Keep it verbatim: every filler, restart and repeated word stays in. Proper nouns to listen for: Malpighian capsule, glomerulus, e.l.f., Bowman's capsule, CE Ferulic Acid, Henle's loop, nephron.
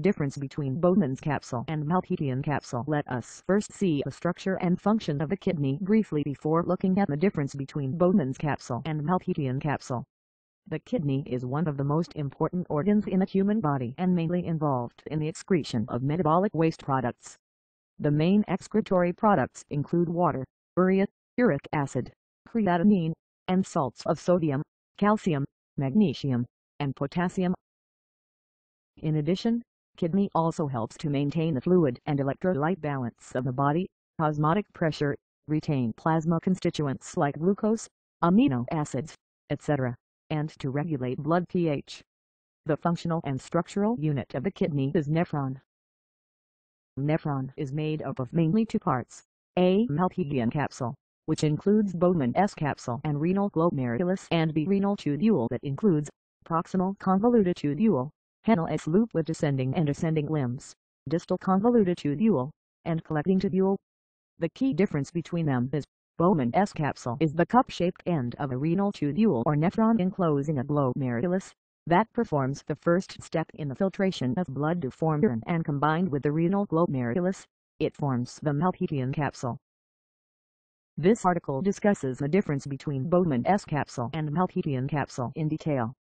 Difference between Bowman's capsule and Malpighian capsule. Let us first see the structure and function of the kidney briefly before looking at the difference between Bowman's capsule and Malpighian capsule. The kidney is one of the most important organs in the human body and mainly involved in the excretion of metabolic waste products. The main excretory products include water, urea, uric acid, creatinine, and salts of sodium, calcium, magnesium, and potassium. In addition, kidney also helps to maintain the fluid and electrolyte balance of the body, osmotic pressure, retain plasma constituents like glucose, amino acids, et cetera, and to regulate blood pH. The functional and structural unit of the kidney is nephron. Nephron is made up of mainly two parts, A. Malpighian capsule, which includes Bowman's capsule and renal glomerulus, and B. Renal tubule, that includes proximal convoluted tubule, Henle's loop with descending and ascending limbs, distal convoluted tubule, and collecting tubule. The key difference between them is, Bowman's capsule is the cup-shaped end of a renal tubule or nephron enclosing a glomerulus, that performs the first step in the filtration of blood to form urine, and combined with the renal glomerulus, it forms the Malpighian capsule. This article discusses the difference between Bowman's capsule and Malpighian capsule in detail.